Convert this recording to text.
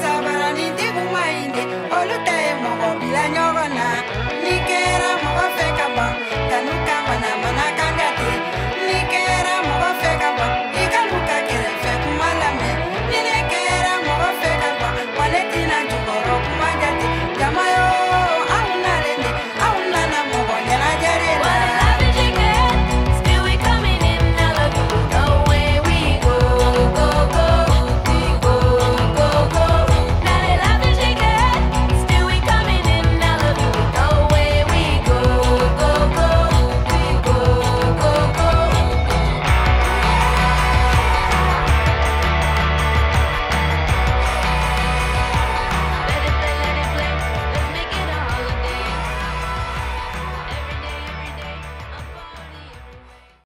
Sabarani de Gumainde, all the time, Mobilanyogana.